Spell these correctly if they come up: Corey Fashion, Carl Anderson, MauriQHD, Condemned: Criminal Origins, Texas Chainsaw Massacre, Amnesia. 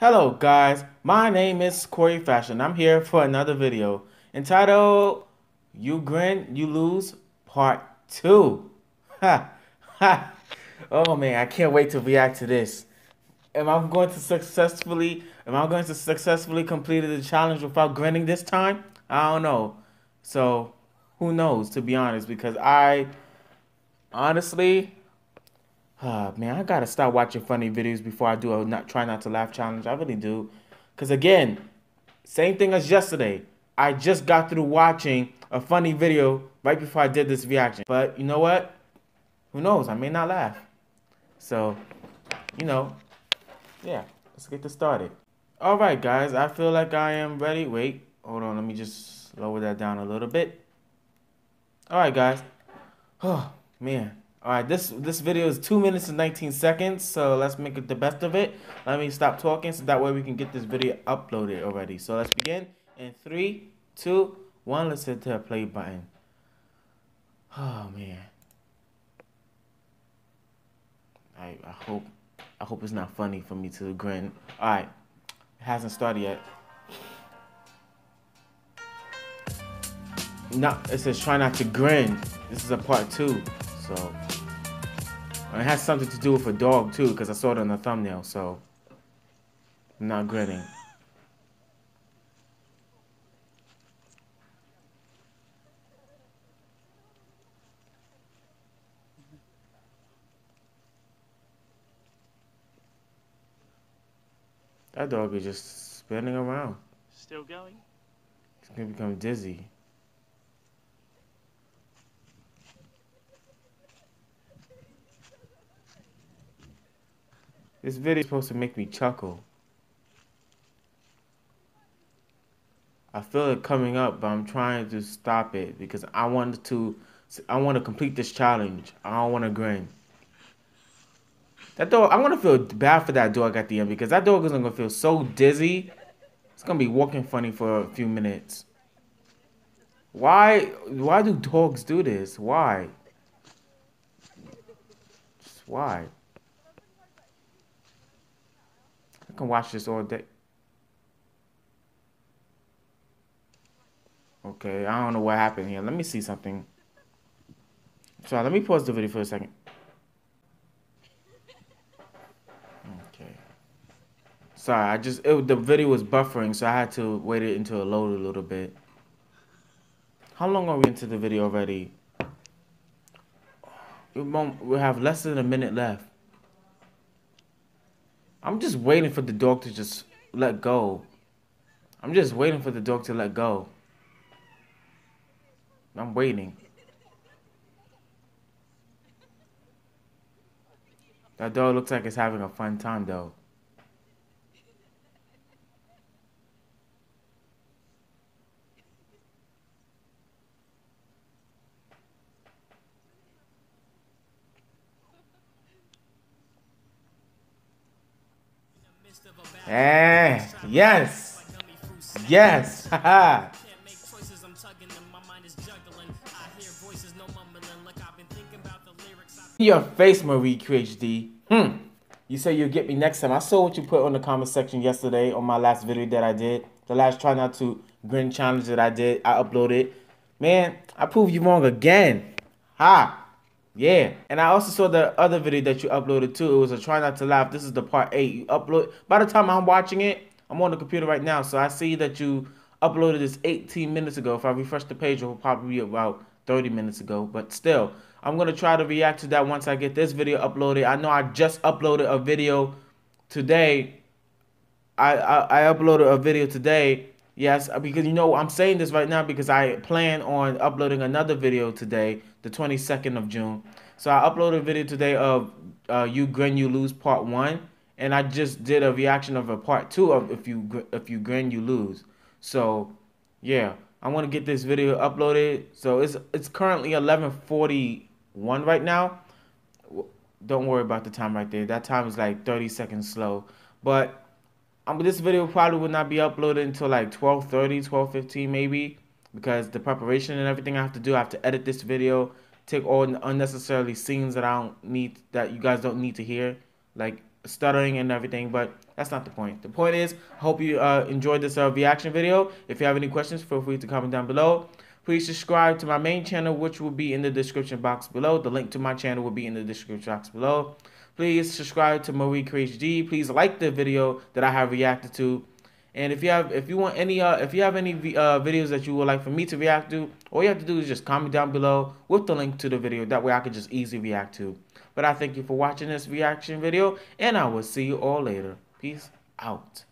Hello guys, my name is Corey Fashion. I'm here for another video entitled You Grin, You Lose Part 2. Ha! Ha! Oh man, I can't wait to react to this. Am I going to successfully complete the challenge without grinning this time? I don't know. So, who knows, to be honest, because I honestly... man, I gotta stop watching funny videos before I do a try not to laugh challenge. I really do. Because again, same thing as yesterday. I just got through watching a funny video right before I did this reaction. But you know what? Who knows? I may not laugh. So, you know, yeah, let's get this started. All right, guys, I feel like I am ready. Wait, hold on. Let me just lower that down a little bit. All right, guys. Oh, man. Alright, this video is 2 minutes and 19 seconds, so let's make it the best of it. Let me stop talking so that way we can get this video uploaded already. So let's begin in 3, 2, 1, let's hit the play button. Oh man. I hope it's not funny for me to grin. Alright. It hasn't started yet. No, it says try not to grin. This is a part 2, so it has something to do with a dog too, because I saw it on the thumbnail, so I'm not grinning. That dog is just spinning around. Still going? It's gonna become dizzy. This video is supposed to make me chuckle. I feel it coming up, but I'm trying to stop it because I want to complete this challenge. I don't want to grin. That dog, I'm gonna feel bad for that dog at the end because that dog is gonna feel so dizzy. It's gonna be walking funny for a few minutes. Why do dogs do this? Why? Just why? I can watch this all day. Okay, I don't know what happened here. Let me see something. So let me pause the video for a second. Okay. Sorry, the video was buffering, so I had to wait it until it loaded a little bit. How long are we into the video already? We have less than a minute left. I'm just waiting for the dog to just let go. I'm just waiting for the dog to let go. I'm waiting. That dog looks like it's having a fun time though. Eh, yes, yes, haha. Your face, MauriQHD. You say you'll get me next time. I saw what you put on the comment section yesterday on my last video that I did. The last try not to grin challenge that I did. I uploaded. Man, I proved you wrong again. Ha, yeah. And I also saw the other video that you uploaded too. It was a try not to laugh. This is the part 8 you upload. By the time I'm watching it, I'm on the computer right now, so I see that you uploaded this 18 minutes ago. If I refresh the page, it will probably be about 30 minutes ago, but still, I'm gonna try to react to that once I get this video uploaded. I know I just uploaded a video today. I uploaded a video today. Yes, because you know, I'm saying this right now because I plan on uploading another video today, the 22nd of June. So I uploaded a video today of You Grin, You Lose Part 1. And I just did a reaction of a Part 2 of If You Grin, You Lose. So, yeah, I want to get this video uploaded. So it's currently 11:41 right now. Don't worry about the time right there. That time is like 30 seconds slow. But... this video probably would not be uploaded until like 12:30, 12:15 maybe, because the preparation and everything I have to do. I have to edit this video, take all the unnecessary scenes that I don't need, that you guys don't need to hear, like stuttering and everything. But That's not the point. The point is, I hope you enjoyed this reaction video. If you have any questions, feel free to comment down below. Please subscribe to my main channel, which will be in the description box below. The link to my channel will be in the description box below. Please subscribe to MauriQHD. Please like the video that I have reacted to. And if you have any videos that you would like for me to react to, all you have to do is just comment down below with the link to the video. That way I can just easily react to. But I thank you for watching this reaction video, and I will see you all later. Peace out.